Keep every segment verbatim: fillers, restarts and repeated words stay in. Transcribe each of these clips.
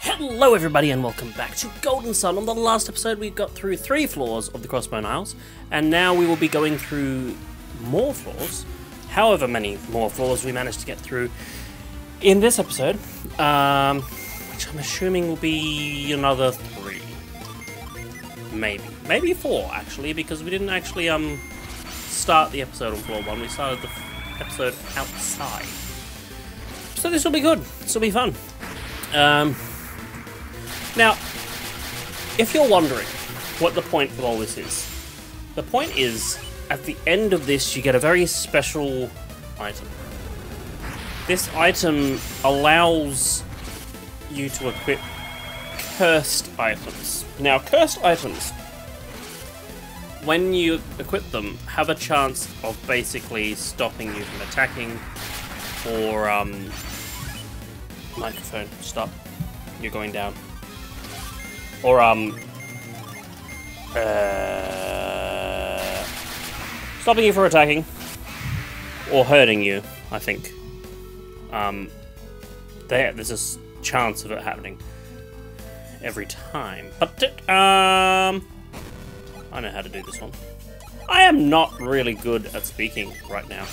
Hello everybody and welcome back to Golden Sun. On the last episode we got through three floors of the Crossbone Isles, and now we will be going through more floors, however many more floors we managed to get through in this episode, um, which I'm assuming will be another three, maybe, maybe four actually, because we didn't actually um start the episode on floor one, we started the episode outside. So this will be good, this will be fun. Um, now, if you're wondering what the point of all this is, the point is, at the end of this, you get a very special item. This item allows you to equip cursed items. Now, cursed items, when you equip them, have a chance of basically stopping you from attacking, or, um... microphone, stop. You're going down. Or, um... Uh, stopping you from attacking. Or hurting you, I think. Um, there, there's a chance of it happening. Every time. But, um... I know how to do this one. I am not really good at speaking right now.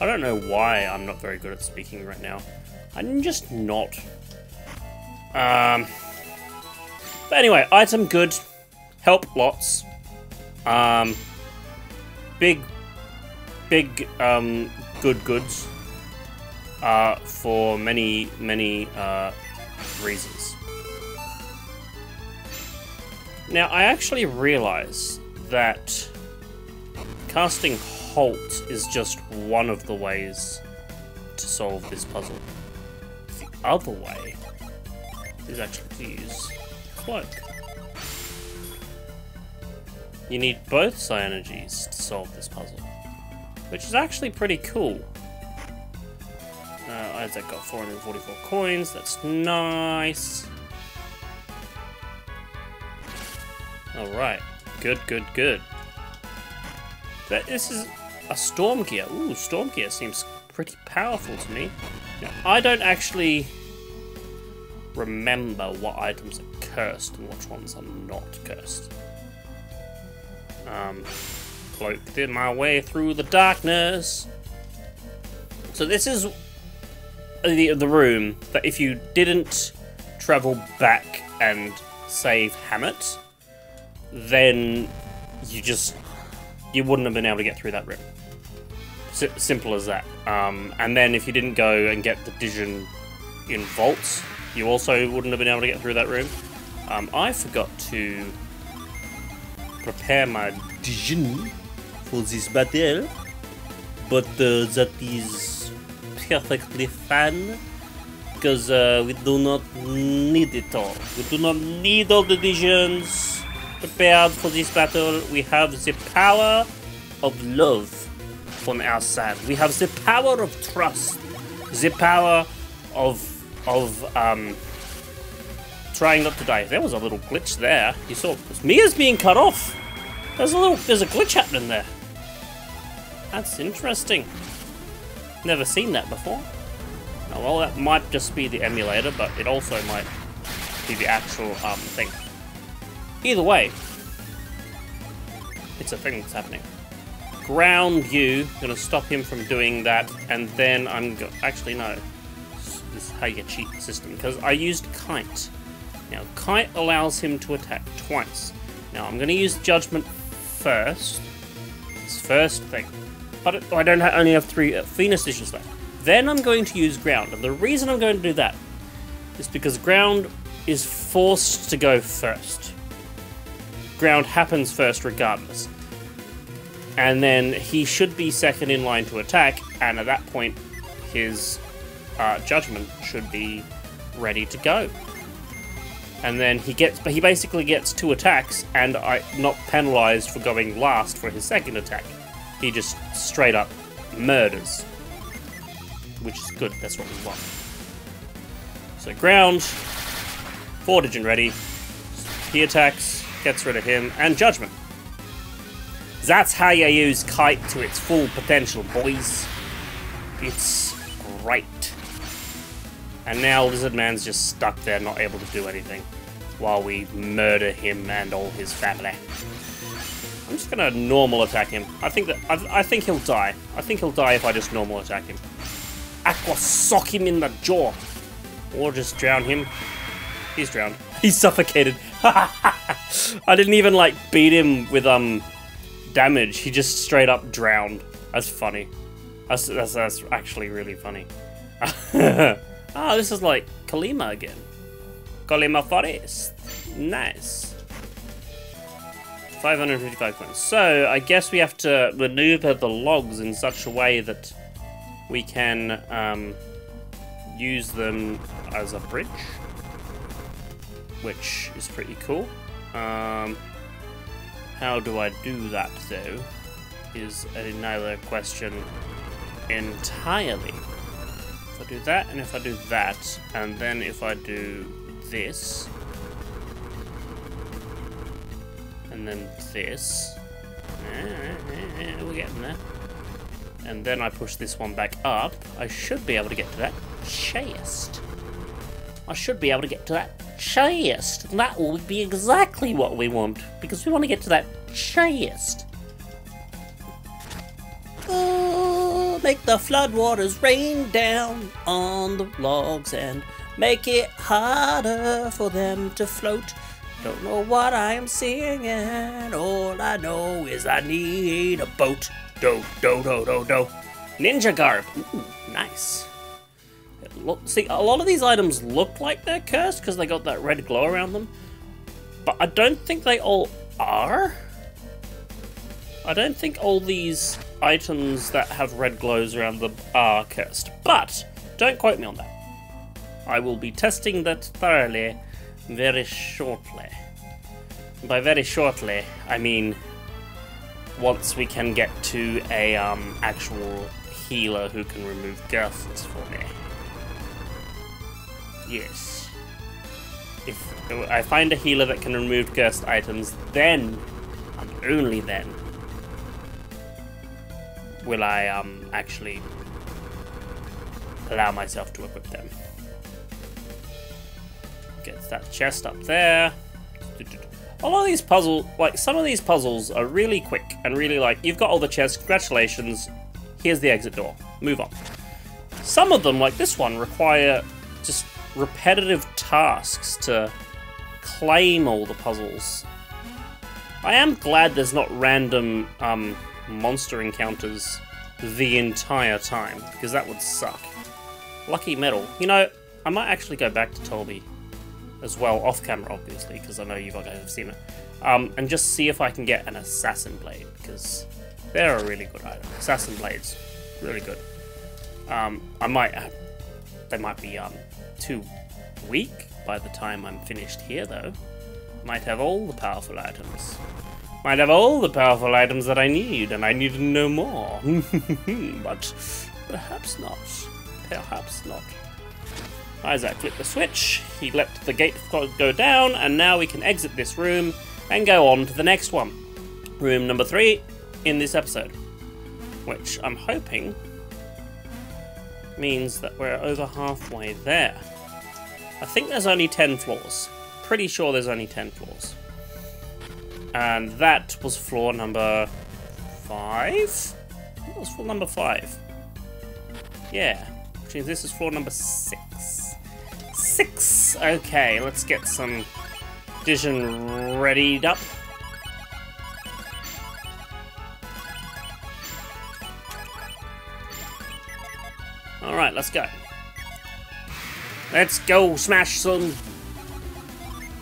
I don't know why I'm not very good at speaking right now. I'm just not. Um, but anyway, item good. Help lots. Um, big, big, um, good goods. Uh, for many, many, uh, reasons. Now, I actually realize that casting HALT is just one of the ways to solve this puzzle. Other way is actually to use cloak. You need both Psy Energies to solve this puzzle, which is actually pretty cool. Uh, Isaac got four hundred forty-four coins, that's nice. Alright, good, good, good. That, this is a Storm Gear. Ooh, Storm Gear seems pretty powerful to me. Now, I don't actually remember what items are cursed and which ones are not cursed. Um, cloaked in my way through the darkness. So this is the, the room that if you didn't travel back and save Hammett, then you just, you wouldn't have been able to get through that room. Simple as that. Um, and then if you didn't go and get the Djinn in vaults, you also wouldn't have been able to get through that room. Um, I forgot to prepare my Djinn for this battle, but uh, that is perfectly fine, because uh, we do not need it all. We do not need all the Djinns prepared for this battle. We have the power of love on our side. We have the power of trust, the power of of um, trying not to die. There was a little glitch there. You saw Mia's being cut off. There's a little, there's a glitch happening there. That's interesting. Never seen that before. Now, well, that might just be the emulator, but it also might be the actual um, thing. Either way, it's a thing that's happening. Ground you, I'm gonna stop him from doing that, and then I'm go actually no. This is how you cheat the system, because I used Kite. Now Kite allows him to attack twice. Now I'm gonna use Judgment first. This first thing, but it, I don't have, only have three uh, Venus Djinns left. Then I'm going to use Ground, and the reason I'm going to do that is because Ground is forced to go first. Ground happens first regardless. And then he should be second in line to attack, and at that point, his uh, Judgment should be ready to go. And then he gets, but he basically gets two attacks, and I not penalized for going last for his second attack. He just straight up murders, which is good. That's what we want. So ground, four Djinn ready. He attacks, gets rid of him, and Judgment. That's how you use Kite to its full potential, boys. It's great. And now Lizard Man's just stuck there, not able to do anything, while we murder him and all his family. I'm just gonna normal attack him. I think that I, I think he'll die. I think he'll die if I just normal attack him. Aqua sock him in the jaw, or just drown him. He's drowned. He's suffocated. I didn't even like beat him with um damage. He just straight up drowned. That's funny. That's that's, that's actually really funny. Ah, oh, this is like Kalima again. Kalima Forest. Nice. five hundred fifty-five points. So, I guess we have to maneuver the logs in such a way that we can um, use them as a bridge, which is pretty cool. Um, how do I do that, though, is another question entirely. If I do that, and if I do that, and then if I do this, and then this, we're getting there, and then I push this one back up, I should be able to get to that chest. I should be able to get to that chest, and that will be exactly what we want, because we want to get to that chest. Oh, make the floodwaters rain down on the logs and make it harder for them to float. Don't know what I'm seeing, and all I know is I need a boat. Do, do, do, do, do. Ninja garb. Ooh, nice. It look, see, a lot of these items look like they're cursed because they got that red glow around them. But I don't think they all are. I don't think all these items that have red glows around them are cursed. But don't quote me on that. I will be testing that thoroughly very shortly. By very shortly, I mean once we can get to a um, actual healer who can remove curses for me. Yes. If I find a healer that can remove cursed items, then and only then will I um, actually allow myself to equip them. Gets that chest up there. A lot of these puzzles, like some of these puzzles are really quick and really like, you've got all the chests, congratulations, here's the exit door, move on. Some of them, like this one, require just repetitive tasks to claim all the puzzles. I am glad there's not random um, monster encounters the entire time, because that would suck. Lucky metal. You know, I might actually go back to Tolby as well, off camera obviously, because I know you guys have seen it, um, and just see if I can get an assassin blade, because they're a really good item. Assassin blades, really good. Um, I might, uh, they might be um, too weak by the time I'm finished here though. Might have all the powerful items. Might have all the powerful items that I need, and I need no more. But perhaps not. Perhaps not. Isaac flipped the switch, he let the gate go down, and now we can exit this room and go on to the next one. Room number three in this episode, which I'm hoping means that we're over halfway there. I think there's only ten floors. Pretty sure there's only ten floors. And that was floor number five? I think it was floor number five. Yeah, which means this is floor number six. Six. Okay, let's get some Djinn readied up. All right, let's go. Let's go smash some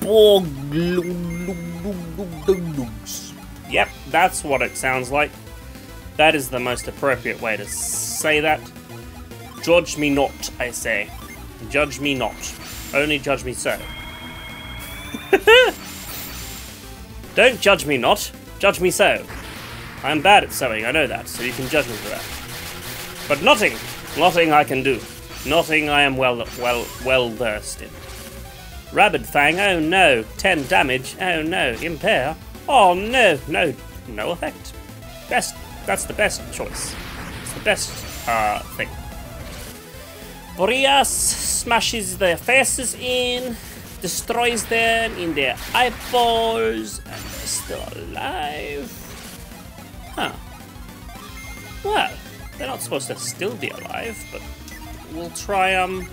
borglugs. Yep, that's what it sounds like. That is the most appropriate way to say that. Judge me not, I say. Judge me not. Only judge me so. Don't judge me not. Judge me so. I'm bad at sewing, I know that, so you can judge me for that. But knotting. Knotting I can do. Knotting I am well, well, well versed in. Rabbit Fang, oh no. ten damage, oh no. Impair, oh no. No, no effect. Best, that's the best choice. It's the best, uh, thing. Boreas smashes the faces in, destroys them in their eyeballs, and they're still alive. Huh. Well, they're not supposed to still be alive, but we'll try and um,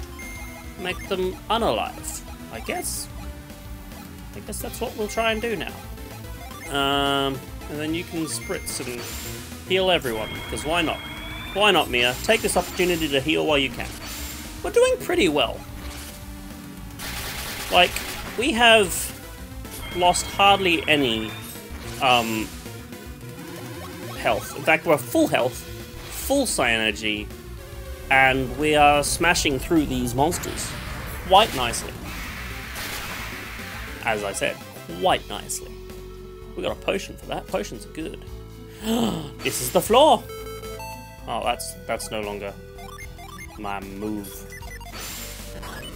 make them unalive, I guess. I guess that's what we'll try and do now. Um, and then you can spritz and heal everyone, because why not? Why not, Mia? Take this opportunity to heal while you can. We're doing pretty well. Like, we have lost hardly any um, health. In fact, we're full health, full Psy Energy, and we are smashing through these monsters quite nicely. As I said, quite nicely. We got a potion for that. Potions are good. This is the floor! Oh, that's that's no longer my move.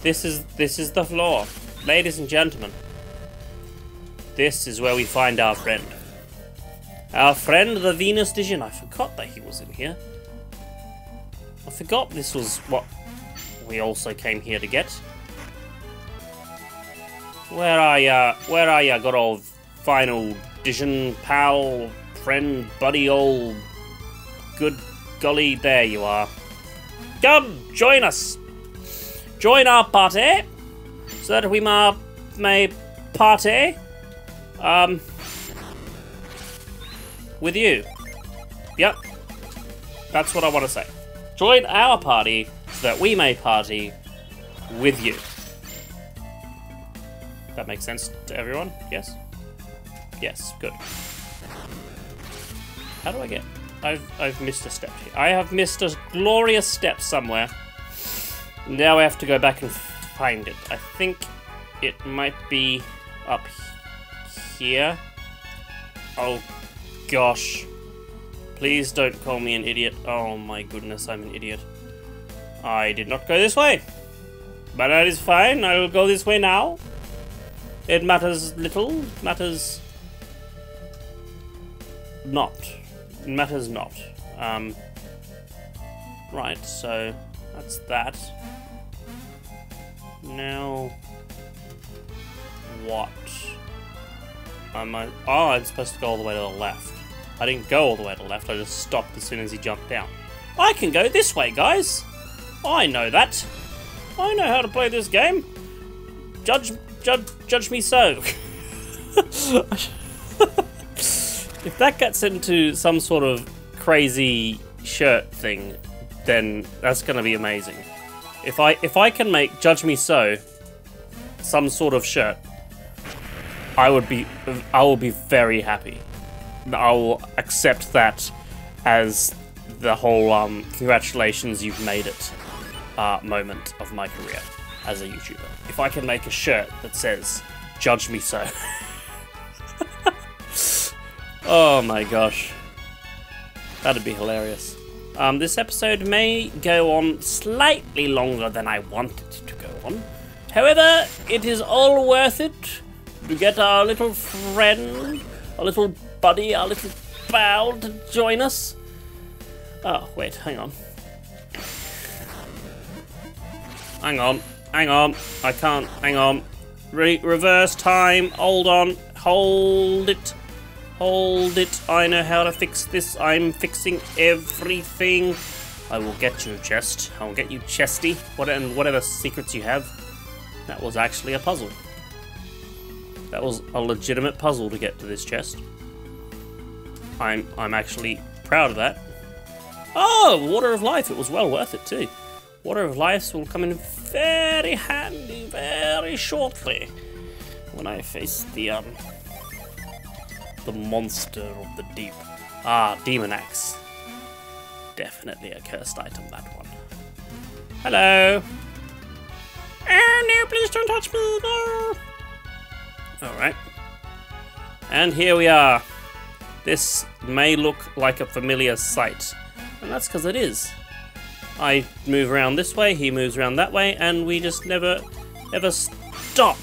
This is this is the floor, ladies and gentlemen. This is where we find our friend, our friend the Venus Djinn. I forgot that he was in here. I forgot this was what we also came here to get. Where are ya? Where are ya, good old final Djinn pal, friend, buddy, old good. Golly, there you are. Come, join us. Join our party, so that we ma may party um, with you. Yep, that's what I want to say. Join our party, so that we may party with you. That makes sense to everyone? Yes? Yes, good. How do I get... I've, I've missed a step here. I have missed a glorious step somewhere. Now I have to go back and find it. I think it might be up here. Oh, gosh. Please don't call me an idiot. Oh, my goodness, I'm an idiot. I did not go this way. But that is fine. I will go this way now. It matters little. Matters... not. Matters not. Um, right, so that's that. Now, what? Am I, oh, I'm supposed to go all the way to the left. I didn't go all the way to the left, I just stopped as soon as he jumped down. I can go this way, guys! I know that! I know how to play this game! Judge, judge, judge me so! If that gets into some sort of crazy shirt thing, then that's going to be amazing. If I if I can make Judge Me So some sort of shirt, I would be I will be very happy. I will accept that as the whole um, congratulations you've made it uh, moment of my career as a YouTuber. If I can make a shirt that says Judge Me So. Oh my gosh, that'd be hilarious. Um, this episode may go on slightly longer than I want it to go on. However, it is all worth it to get our little friend, our little buddy, our little pal to join us. Oh, wait, hang on. Hang on, hang on, I can't, hang on. Re- reverse time, hold on, hold it. Hold it, I know how to fix this, I'm fixing everything. I will get you, Chest. I'll get you, Chesty, what, and whatever secrets you have. That was actually a puzzle. That was a legitimate puzzle to get to this chest. I'm, I'm actually proud of that. Oh, Water of Life, it was well worth it too. Water of Life will come in very handy, very shortly. When I face the, um... the monster of the deep. Ah, Demon Axe. Definitely a cursed item, that one. Hello. Oh no, please don't touch me, no. Alright. And here we are. This may look like a familiar sight. And that's because it is. I move around this way, he moves around that way, and we just never, ever stop.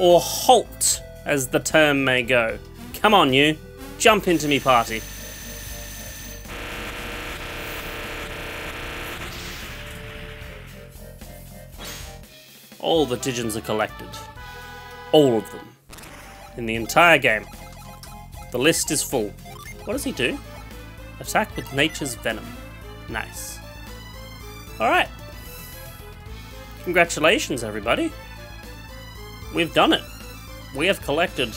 Or halt, as the term may go. Come on, you. Jump into me, party. all the Djinns are collected. All of them. In the entire game. The list is full. What does he do? Attack with nature's venom. Nice. Alright. Congratulations, everybody. We've done it. We have collected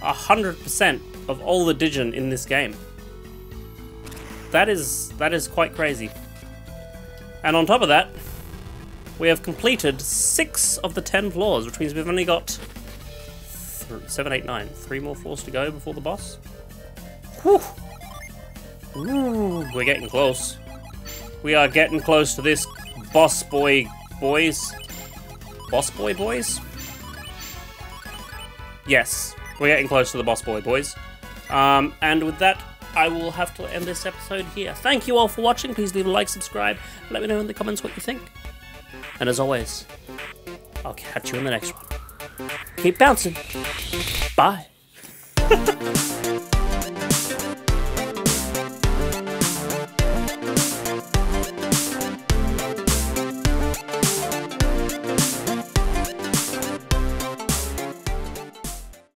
one hundred percent of all the Djinn in this game. That is, that is quite crazy. And on top of that, we have completed six of the ten floors, which means we've only got seven, eight, nine. Three more floors to go before the boss. Whew. Ooh, we're getting close. We are getting close to this boss boy boys. Boss boy boys? Yes, we're getting close to the boss boy boys. Um, and with that, I will have to end this episode here. Thank you all for watching. Please leave a like, subscribe, and let me know in the comments what you think. And as always, I'll catch you in the next one. Keep bouncing. Bye.